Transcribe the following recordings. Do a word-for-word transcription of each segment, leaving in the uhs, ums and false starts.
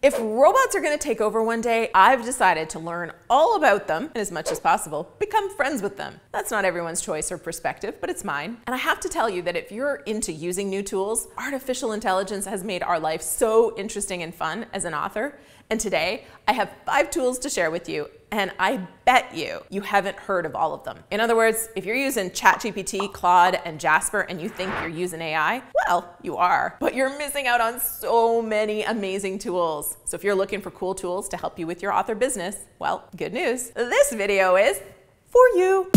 If robots are going to take over one day, I've decided to learn all about them and, as much as possible, become friends with them. That's not everyone's choice or perspective, but it's mine. And I have to tell you that if you're into using new tools, artificial intelligence has made our life so interesting and fun as an author. And today, I have five tools to share with you, and I bet you, you haven't heard of all of them. In other words, if you're using ChatGPT, Claude, and Jasper, and you think you're using A I, well, you are. But you're missing out on so many amazing tools. So if you're looking for cool tools to help you with your author business, well, good news. This video is for you.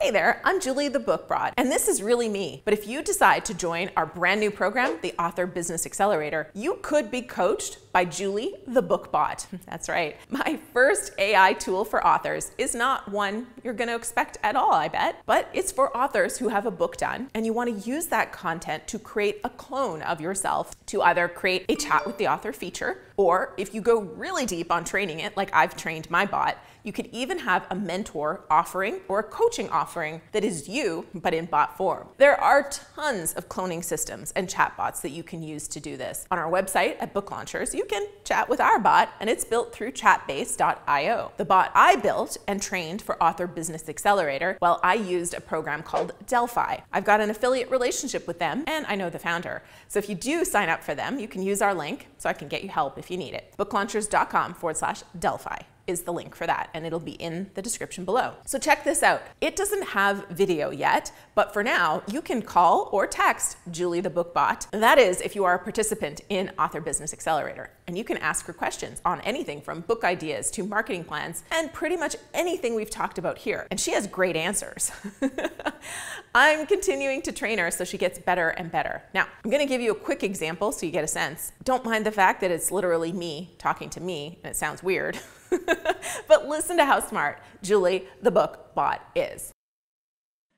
Hey there, I'm Julie the Book Bot, and this is really me. But if you decide to join our brand new program, the Author Business Accelerator, you could be coached by Julie the Book Bot. That's right. My first A I tool for authors is not one you're going to expect at all, I bet. But it's for authors who have a book done and you want to use that content to create a clone of yourself to either create a chat with the author feature, or if you go really deep on training it, like I've trained my bot, you could even have a mentor offering or a coaching offering that is you, but in bot form. There are tons of cloning systems and chatbots that you can use to do this. On our website at Book Launchers, you can chat with our bot, and it's built through chatbase dot i o. The bot I built and trained for Author Business Accelerator, well, I used a program called Delphi. I've got an affiliate relationship with them, and I know the founder. So if you do sign up for them, you can use our link so I can get you help if you need it. book launchers dot com forward slash Delphi. Is the link for that, and it'll be in the description below. So check this out. It doesn't have video yet, but for now, you can call or text Julie the Book Bot. That is, if you are a participant in Author Business Accelerator, and you can ask her questions on anything from book ideas to marketing plans and pretty much anything we've talked about here. And she has great answers. I'm continuing to train her so she gets better and better. Now, I'm gonna give you a quick example so you get a sense. Don't mind the fact that it's literally me talking to me, and it sounds weird. But listen to how smart Julie the Book Bot is.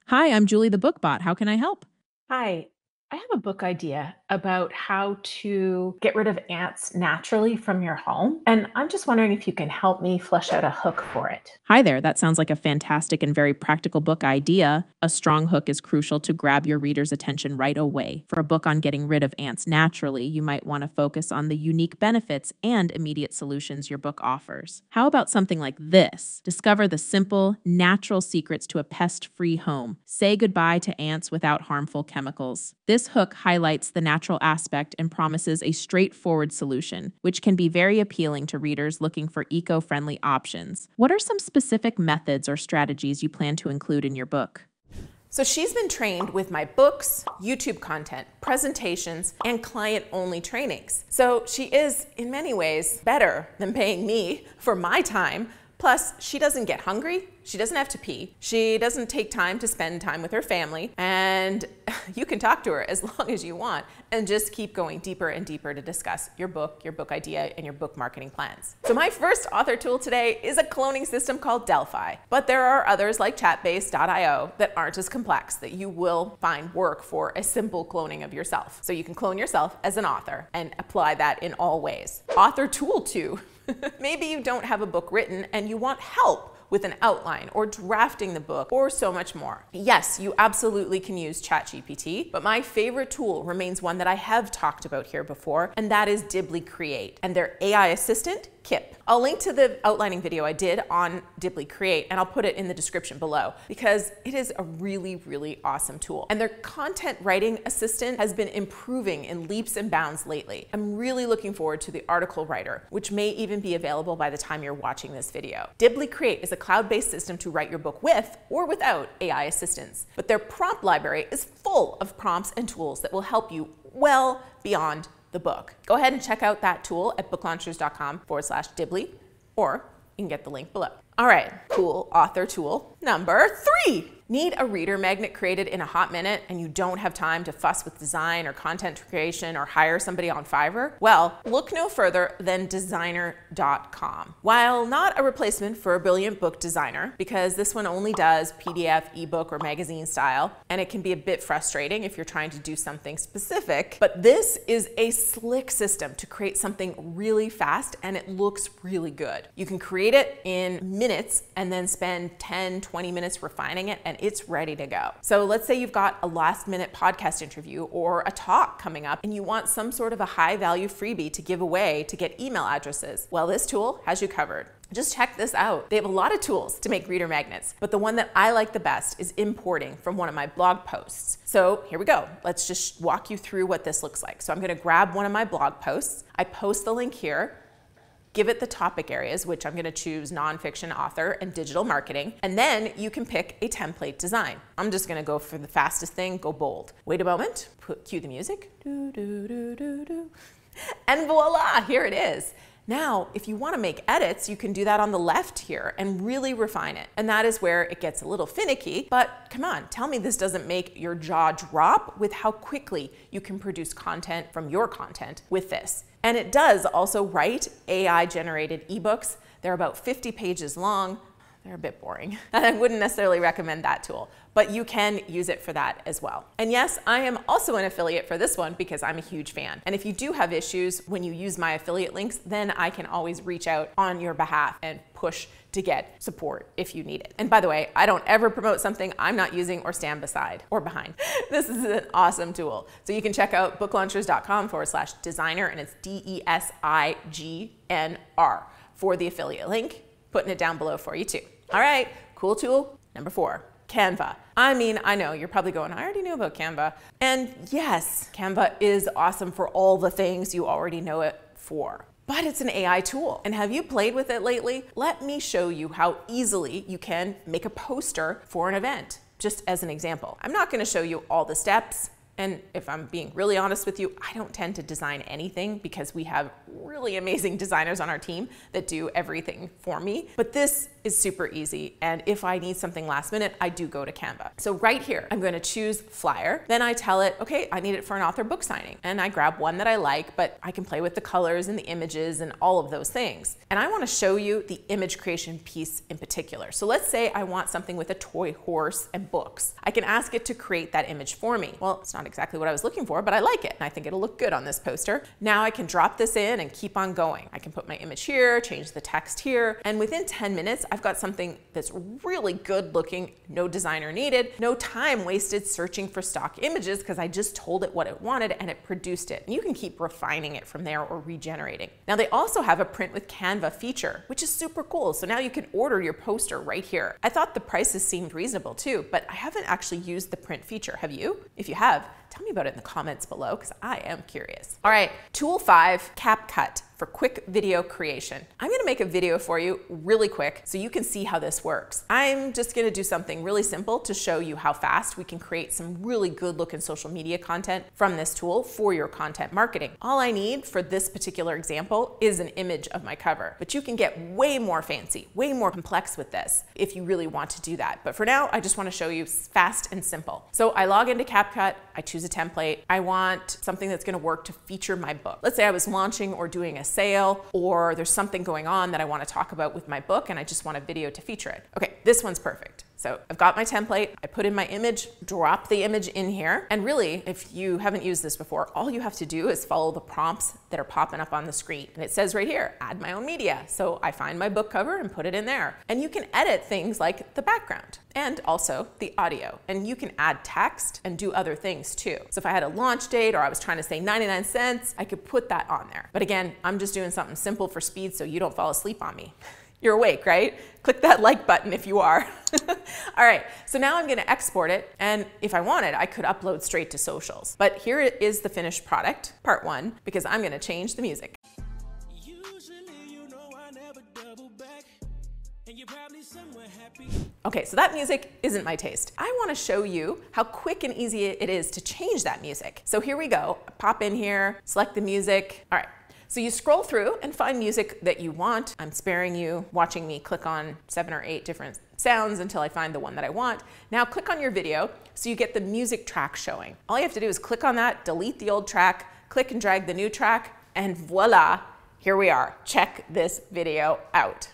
Hi, I'm Julie the Book Bot. How can I help? Hi, I have a book idea about how to get rid of ants naturally from your home, and I'm just wondering if you can help me flesh out a hook for it. Hi there. That sounds like a fantastic and very practical book idea. A strong hook is crucial to grab your reader's attention right away. For a book on getting rid of ants naturally, you might want to focus on the unique benefits and immediate solutions your book offers. How about something like this? Discover the simple, natural secrets to a pest-free home. Say goodbye to ants without harmful chemicals. This hook highlights the natural Natural aspect and promises a straightforward solution, which can be very appealing to readers looking for eco-friendly options. What are some specific methods or strategies you plan to include in your book? So she's been trained with my books, YouTube content, presentations, and client-only trainings. So she is, in many ways, better than paying me for my time. Plus, she doesn't get hungry, she doesn't have to pee, she doesn't take time to spend time with her family, and you can talk to her as long as you want and just keep going deeper and deeper to discuss your book, your book idea, and your book marketing plans. So my first author tool today is a cloning system called Delphi, but there are others like chatbase dot i o that aren't as complex that you will find work for a simple cloning of yourself. So you can clone yourself as an author and apply that in all ways. Author tool two. Maybe you don't have a book written and you want help with an outline or drafting the book or so much more. Yes, you absolutely can use ChatGPT, but my favorite tool remains one that I have talked about here before, and that is Dibbly Create and their A I assistant, Kip. I'll link to the outlining video I did on Dibbly Create, and I'll put it in the description below because it is a really, really awesome tool. And their content writing assistant has been improving in leaps and bounds lately. I'm really looking forward to the article writer, which may even be available by the time you're watching this video. Dibbly Create is a cloud-based system to write your book with or without A I assistance, but their prompt library is full of prompts and tools that will help you well beyond the book. Go ahead and check out that tool at book launchers dot com forward slash Dibbly, or you can get the link below. All right, cool author tool number three. Need a reader magnet created in a hot minute and you don't have time to fuss with design or content creation or hire somebody on Fiverr? Well, look no further than Designr dot com. While not a replacement for a brilliant book designer, because this one only does P D F, ebook, or magazine style, and it can be a bit frustrating if you're trying to do something specific, but this is a slick system to create something really fast and it looks really good. You can create it in minutes and then spend ten, twenty minutes refining it and it's ready to go. So let's say you've got a last minute podcast interview or a talk coming up and you want some sort of a high value freebie to give away to get email addresses. Well, this tool has you covered. Just check this out. They have a lot of tools to make reader magnets, but the one that I like the best is importing from one of my blog posts. So here we go. Let's just walk you through what this looks like. So I'm gonna grab one of my blog posts. I post the link here, give it the topic areas, which I'm gonna choose nonfiction author and digital marketing, and then you can pick a template design. I'm just gonna go for the fastest thing, go bold. Wait a moment, put, cue the music. Do, do, do, do, do. And voila, here it is. Now, if you want to make edits, you can do that on the left here and really refine it. And that is where it gets a little finicky, but come on, tell me this doesn't make your jaw drop with how quickly you can produce content from your content with this. And it does also write A I-generated ebooks. They're about fifty pages long. They're a bit boring. And I wouldn't necessarily recommend that tool, but you can use it for that as well. And yes, I am also an affiliate for this one because I'm a huge fan. And if you do have issues when you use my affiliate links, then I can always reach out on your behalf and push to get support if you need it. And by the way, I don't ever promote something I'm not using or stand beside or behind. This is an awesome tool. So you can check out book launchers dot com forward slash Designr, and it's D E S I G N R for the affiliate link. Putting it down below for you too. All right, cool tool. Number four, Canva. I mean, I know you're probably going, I already knew about Canva. And yes, Canva is awesome for all the things you already know it for, but it's an A I tool. And have you played with it lately? Let me show you how easily you can make a poster for an event, just as an example. I'm not gonna show you all the steps. And if I'm being really honest with you, I don't tend to design anything because we have really amazing designers on our team that do everything for me. But this is super easy. And if I need something last minute, I do go to Canva. So right here, I'm going to choose flyer. Then I tell it, okay, I need it for an author book signing. And I grab one that I like, but I can play with the colors and the images and all of those things. And I want to show you the image creation piece in particular. So let's say I want something with a toy horse and books. I can ask it to create that image for me. Well, it's not exactly what I was looking for, but I like it. And I think it'll look good on this poster. Now I can drop this in and keep on going. I can put my image here, change the text here. And within ten minutes, I've got something that's really good looking, no designer needed, no time wasted searching for stock images because I just told it what it wanted and it produced it. And you can keep refining it from there or regenerating. Now they also have a print with Canva feature, which is super cool. So now you can order your poster right here. I thought the prices seemed reasonable too, but I haven't actually used the print feature. Have you? If you have, tell me about it in the comments below because I am curious. All right, tool five, CapCut for quick video creation. I'm gonna make a video for you really quick so you can see how this works. I'm just gonna do something really simple to show you how fast we can create some really good looking social media content from this tool for your content marketing. All I need for this particular example is an image of my cover, but you can get way more fancy, way more complex with this if you really want to do that. But for now, I just wanna show you fast and simple. So I log into CapCut, I choose a template. I want something that's gonna work to feature my book. Let's say I was launching or doing a sale, or there's something going on that I want to talk about with my book and I just want a video to feature it. Okay, this one's perfect. So I've got my template, I put in my image, drop the image in here. And really, if you haven't used this before, all you have to do is follow the prompts that are popping up on the screen. And it says right here, add my own media. So I find my book cover and put it in there. And you can edit things like the background and also the audio. And you can add text and do other things too. So if I had a launch date or I was trying to say ninety-nine cents, I could put that on there. But again, I'm just doing something simple for speed so you don't fall asleep on me. You're awake, right? Click that like button if you are. All right, so now I'm gonna export it, and if I wanted, I could upload straight to socials. But here is the finished product, part one, because I'm gonna change the music. Okay, so that music isn't my taste. I wanna show you how quick and easy it is to change that music. So here we go, pop in here, select the music, all right. So you scroll through and find music that you want. I'm sparing you watching me click on seven or eight different sounds until I find the one that I want. Now click on your video so you get the music track showing. All you have to do is click on that, delete the old track, click and drag the new track, and voila, here we are. Check this video out.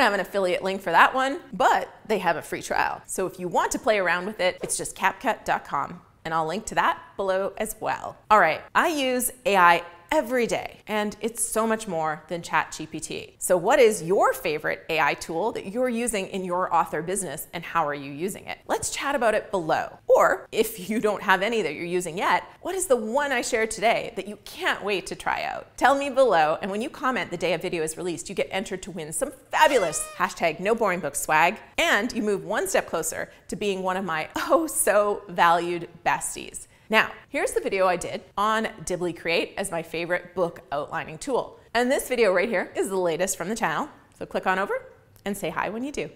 don't have an affiliate link for that one, but they have a free trial. So if you want to play around with it, it's just CapCut dot com, and I'll link to that below as well. All right, I use A I every day, and it's so much more than ChatGPT. So what is your favorite A I tool that you're using in your author business, and how are you using it? Let's chat about it below. Or if you don't have any that you're using yet, what is the one I shared today that you can't wait to try out? Tell me below, and when you comment the day a video is released, you get entered to win some fabulous hashtag no boring book swag, and you move one step closer to being one of my oh so valued besties. Now, here's the video I did on Dibbly Create as my favorite book outlining tool. And this video right here is the latest from the channel, so click on over and say hi when you do.